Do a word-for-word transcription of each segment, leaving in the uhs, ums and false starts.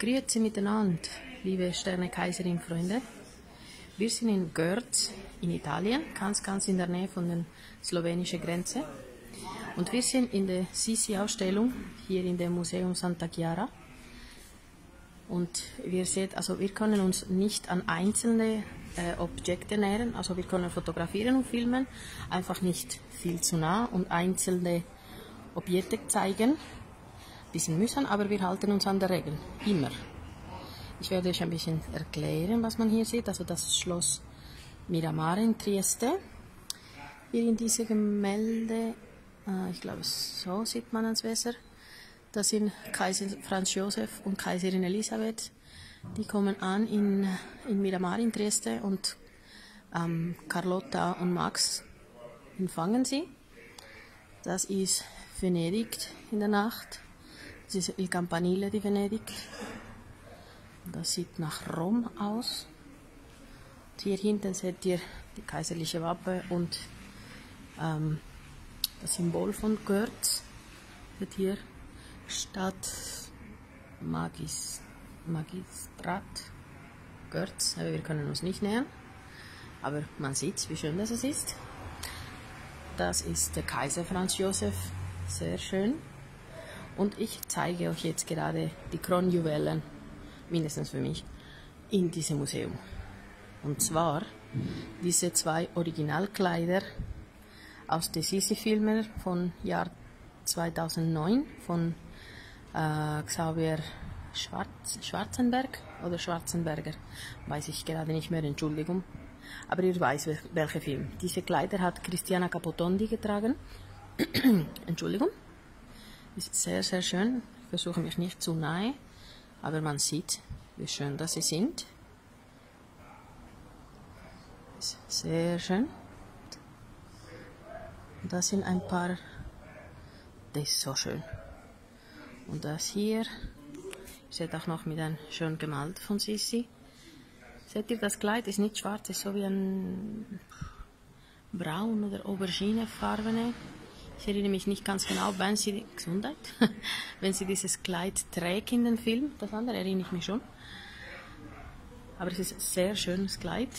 Grüezi miteinander, liebe Sterne-Kaiserin-Freunde. Wir sind in Görz in Italien, ganz, ganz in der Nähe von der slowenischen Grenze. Und wir sind in der Sisi-Ausstellung hier in dem Museum Santa Chiara. Und wir seht, also wir können uns nicht an einzelne äh, Objekte nähern, also wir können fotografieren und filmen, einfach nicht viel zu nah und einzelne Objekte zeigen. Ein bisschen mühsam, aber wir halten uns an der Regel, immer. Ich werde euch ein bisschen erklären, was man hier sieht, also das Schloss Miramar in Trieste. Hier in diese Gemälde, äh, ich glaube so sieht man es besser. Das sind Kaiser Franz Josef und Kaiserin Elisabeth. Die kommen an in, in Miramar in Trieste und ähm, Carlotta und Max empfangen sie. Das ist Venedig in der Nacht. Das ist die Campanile, die Venedig. Das sieht nach Rom aus. Und hier hinten seht ihr die kaiserliche Wappe und ähm, das Symbol von Görz. Seht ihr? Stadt Magis, Magistrat Görz, aber wir können uns nicht nähern, aber man sieht, wie schön das ist. Das ist der Kaiser Franz Josef, sehr schön. Und ich zeige euch jetzt gerade die Kronjuwelen, mindestens für mich, in diesem Museum. Und zwar diese zwei Originalkleider aus den Sisi-Filmen von Jahr zweitausendneun von Äh, Xavier Schwarz, Schwarzenberg oder Schwarzenberger, weiß ich gerade nicht mehr, Entschuldigung. Aber ihr weiß, welcher Film. Diese Kleider hat Christiana Capotondi getragen. Entschuldigung. Ist sehr, sehr schön. Ich versuche mich nicht zu nahe, aber man sieht, wie schön dass sie sind. Ist sehr schön. Das sind ein paar. Das ist so schön. Und das hier, ihr seht auch noch mit einem schön gemalt von Sisi. Seht ihr, das Kleid ist nicht schwarz, ist so wie ein braun oder Aubergine-farbene. Ich erinnere mich nicht ganz genau, wenn sie, Gesundheit, wenn sie dieses Kleid trägt in den Film. Das andere erinnere ich mich schon. Aber es ist ein sehr schönes Kleid.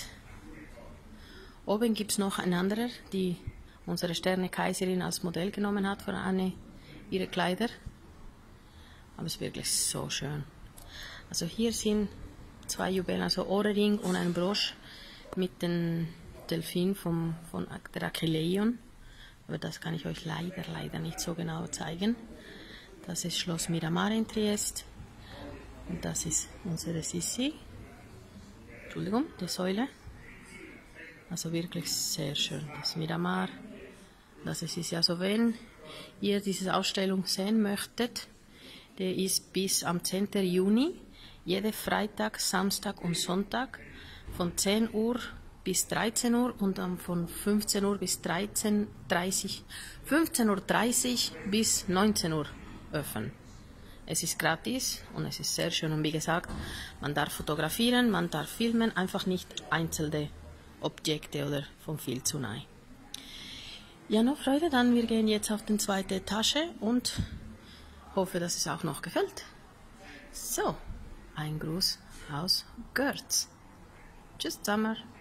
Oben gibt es noch ein anderer, die unsere Sterne-Kaiserin als Modell genommen hat für eine ihrer Kleider. Aber es ist wirklich so schön. Also hier sind zwei Juwelen, also Ohrring und ein Brosch mit dem Delfin vom, von der Achilleion. Aber das kann ich euch leider, leider nicht so genau zeigen. Das ist Schloss Miramar in Triest. Und das ist unsere Sisi. Entschuldigung, die Säule. Also wirklich sehr schön. Das ist Miramar. Das ist Sisi. Also wenn ihr diese Ausstellung sehen möchtet, der ist bis am zehnten Juni, jeden Freitag, Samstag und Sonntag von zehn Uhr bis dreizehn Uhr und dann von fünfzehn Uhr bis dreizehn Uhr dreißig, fünfzehn Uhr dreißig bis neunzehn Uhr öffnen. Es ist gratis und es ist sehr schön und wie gesagt, man darf fotografieren, man darf filmen, einfach nicht einzelne Objekte oder von viel zu nahe. Ja, noch Freude, dann wir gehen jetzt auf die zweite Etage und hoffe, dass es auch noch gefällt. So, ein Gruß aus Görz. Tschüss zusammen.